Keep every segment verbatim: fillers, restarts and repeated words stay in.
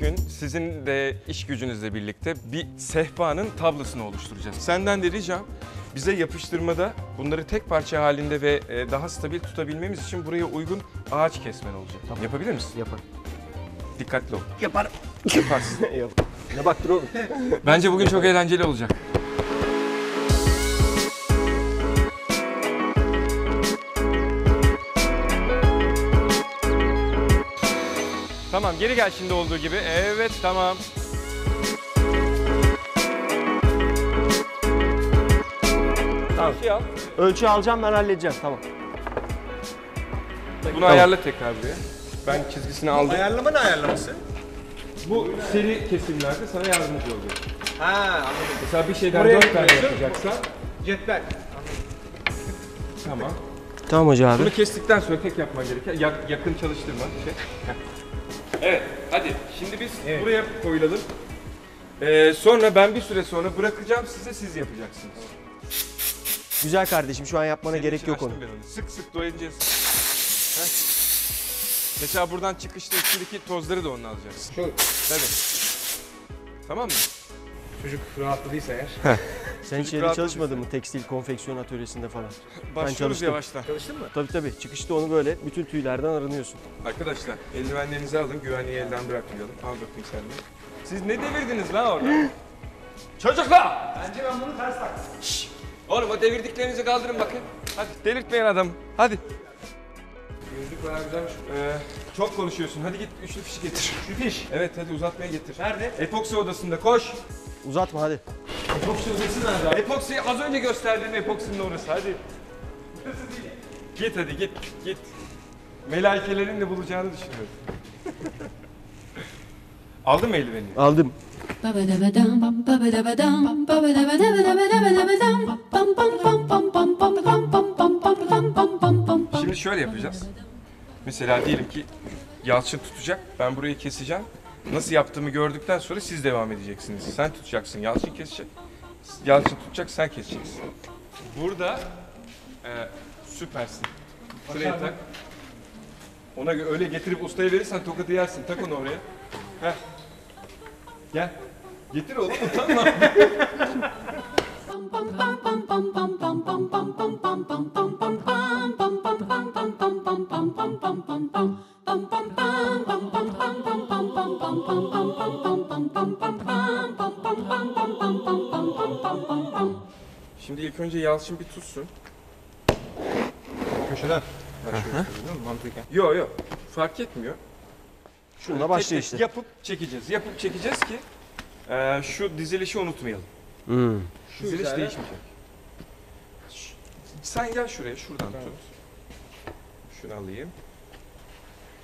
gün sizin de iş gücünüzle birlikte bir sehpanın tablosunu oluşturacağız. Senden de ricam, bize yapıştırmada bunları tek parça halinde ve daha stabil tutabilmemiz için buraya uygun ağaç kesmen olacak. Tamam. Yapabilir misin? Yaparım. Dikkatli ol. Yaparım. Yaparsın. Ne baktın oğlum? Bence bugün çok eğlenceli olacak. Tamam, geri gel şimdi olduğu gibi. Evet, tamam. Tamam. Ölçü al. Ölçü alacağım, ben halledeceğim. Tamam. Bunu tamam. Ayarla tekrar buraya. Ben çizgisini aldım. Ayarlama ne ayarlaması? Bu seri kesimlerde sana yardımcı oluyor. Ha, anladım. Mesela bir şeyden dört tane yapacaksan. Cetvel. Tamam. Tamam hocam abi. Bunu kestikten sonra tek yapman gereken yak, yakın çalıştırma. Şey. Evet, hadi şimdi biz evet. buraya koyulalım. Ee, sonra ben bir süre sonra bırakacağım size, siz yapacaksınız. Güzel kardeşim, şu an yapmana senin gerek yok onu. onu. Sık sık doyacağız. Mesela buradan çıkışta üstündeki tozları da onunla alacaksın. Şöyle. Tabii. Tamam mı? Çocuk rahatladıysa eğer. Sen hiç yerde çalışmadın mı? Tekstil, konfeksiyon atölyesinde falan. Başlıyoruz yavaştan. Çalıştın mı? Tabii tabii. Çıkışta onu böyle bütün tüylerden aranıyorsun. Arkadaşlar eldivenlerinizi alın, güvenliği elden bırakmayalım. Al bakayım sen de. Siz ne devirdiniz lan orada? Çocuklar! Bence ben bunu ters taktım. Şşş! Oğlum o devirdiklerinizi kaldırın bakın. Hadi delirtmeyin adamı. Hadi. Gözlük bayağı güzelmiş. Ee, çok konuşuyorsun. Hadi git üçlü fiş getir. Üçlü fiş? Evet hadi uzatmaya getir. Nerede? Epoksi odasında koş. Uzatma hadi. Epoksi odası nerede abi? Epoksi az önce gösterdiğin epoksinin orası hadi. Nasıl değil? Git hadi git git. Melekelerin de bulacağını düşünüyorum. Aldın mı eldiveni? Aldım. Şimdi şöyle yapacağız. Mesela diyelim ki Yalçın tutacak, ben burayı keseceğim. Nasıl yaptığımı gördükten sonra siz devam edeceksiniz. Sen tutacaksın, Yalçın kesecek. Yalçın tutacak, sen keseceksin. Burada e, süpersin. Şuraya tak. Ona göre öyle getirip ustaya verirsen tokadı yersin. Tak onu oraya. Heh. Gel. Getir oğlum, utanma. Şimdi ilk önce Yalçın bir tutsun. Köşeden. Mantıken. Yok yok. Fark etmiyor. Şununla başlıyor işte. Yapıp çekeceğiz. Yapıp çekeceğiz ki e, şu dizilişi unutmayalım. Hmm. Şu diziliş üzere... değişmeyecek. Sen gel şuraya. Şuradan tamam. tut. Şunu alayım.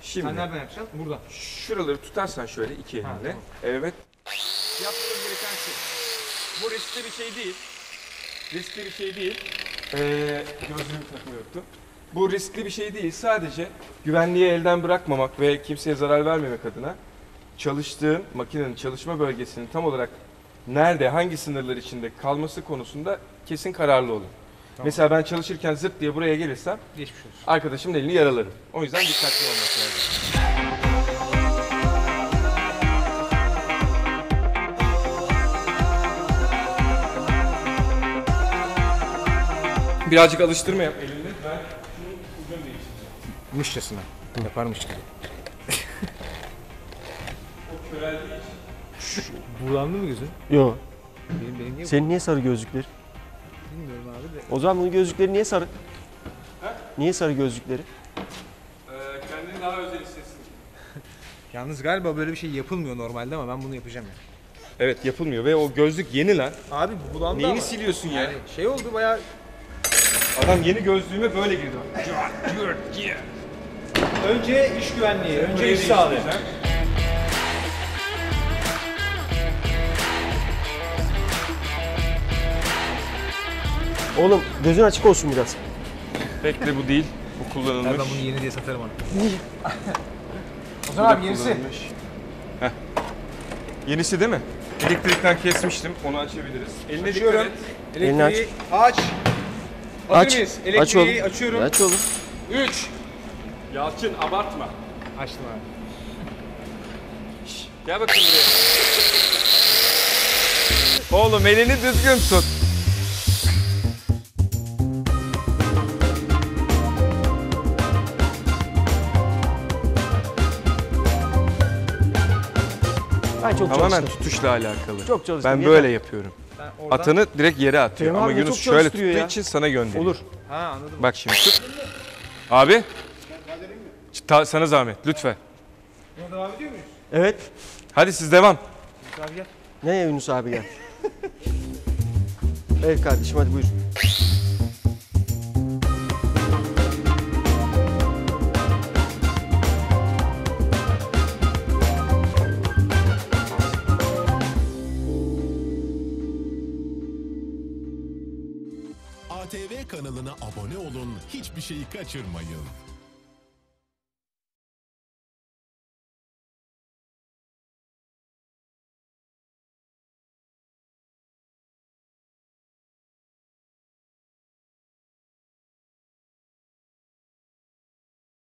Şimdi. Sen nereden yapacaksın? Buradan. Şuraları tutarsan şöyle iki eline. Ha, tamam. Evet. Yaptığımız gereken şey. Bu riskli bir şey değil. Riskli bir şey değil. Ee, gözlüğümü takmıyordum. Bu riskli bir şey değil. Sadece güvenliği elden bırakmamak ve kimseye zarar vermemek adına çalıştığın makinenin çalışma bölgesinin tam olarak nerede, hangi sınırlar içinde kalması konusunda kesin kararlı olun. Tamam. Mesela ben çalışırken zırt diye buraya gelirsem geçmiş olsun. Arkadaşımın elini yaralarım. O yüzden dikkatli olmak lazım. Birazcık alıştırma yap elinde. Ben şunu ucunu değiştireceğim. Mışçasına. Yaparmış gibi. O köreldiği için. Buğulandı mı gözün? Yok. Benim, benim niye Senin niye sarı gözlükleri? Bilmiyorum abi de. O zaman bunun gözlükleri niye sarı? He? Niye sarı gözlükleri? Ee, kendini daha özel hissetsin. Yalnız galiba böyle bir şey yapılmıyor normalde ama ben bunu yapacağım ya. Yani. Evet yapılmıyor ve o gözlük yeni lan. Abi bulandı. Neyini ama siliyorsun yani? yani? Şey oldu bayağı... Adam yeni gözlüğüme böyle girdi. Önce iş güvenliği, önce iş sağlığı. Oğlum gözün açık olsun biraz. Pek de bu değil, bu kullanılmış. Ben bunu yeni diye satarım onu. O zaman abi yenisi. Heh. Yenisi değil mi? Elektrikten kesmiştim, onu açabiliriz. Eline dikkat et. Elektriği aç. Aç, elektriği aç oğlum. Açıyorum. Aç oğlum. üç. Yalçın abartma. Açtım abi. Gel bakayım buraya. Oğlum elini düzgün tut. Ben çok tamamen çalıştım. Tutuşla alakalı. Çok çalıştım. Ben böyle ya. yapıyorum. Ben oradan... Atını direkt yere atıyor. Benim ama Yunus şöyle tuttuğu ya. için sana gönderiyor. Olur. Ha, anladım. Bak şimdi tut. Abi. Ta, sana zahmet lütfen. Buna devam ediyor muyuz? Evet. Hadi siz devam. Yunus abi gel. Neye Yunus abi gel? Evet kardeşim hadi buyur. A T V kanalına abone olun, hiçbir şeyi kaçırmayın.